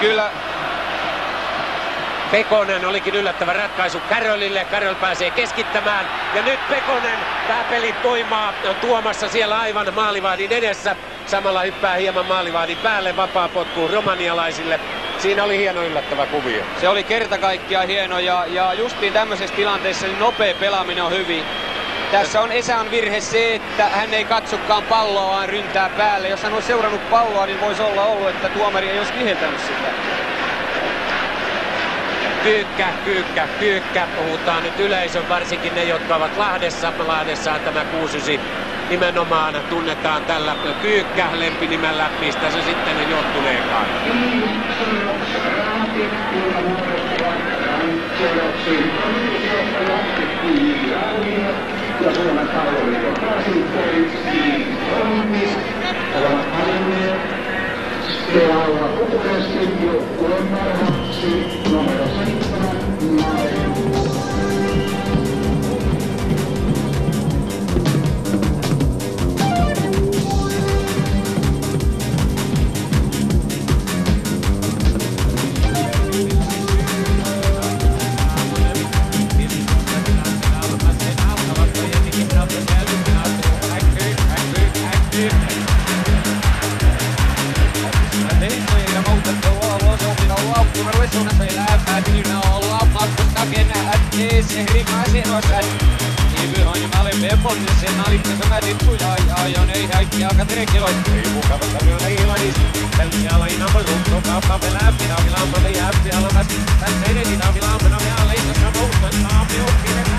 Kyllä. Pekonen olikin yllättävä ratkaisu Karolille. Karol pääsee keskittämään. Ja nyt Pekonen pääpelin toimaa on tuomassa siellä aivan maalivahdin edessä. Samalla hyppää hieman maalivahdin päälle. Vapaa potkuu romanialaisille. Siinä oli hieno yllättävä kuvio. Se oli kerta kaikkiaan hieno. Ja justiin tämmöisessä tilanteessa niin nopea pelaaminen on hyvin. Tässä on Esan virhe se, että hän ei katsokaan palloa, vaan ryntää päälle. Jos hän olisi seurannut palloa, niin voisi olla ollut, että tuomari ei olisi viheltänyt sitä. Kyykkä, kyykkä, kyykkä. Puhutaan nyt yleisön, varsinkin ne, jotka ovat Lahdessa. Lahdessaan tämä 69 nimenomaan tunnetaan tällä kyykkä lempinimellä, mistä se sitten johtuneekaan.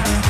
Ei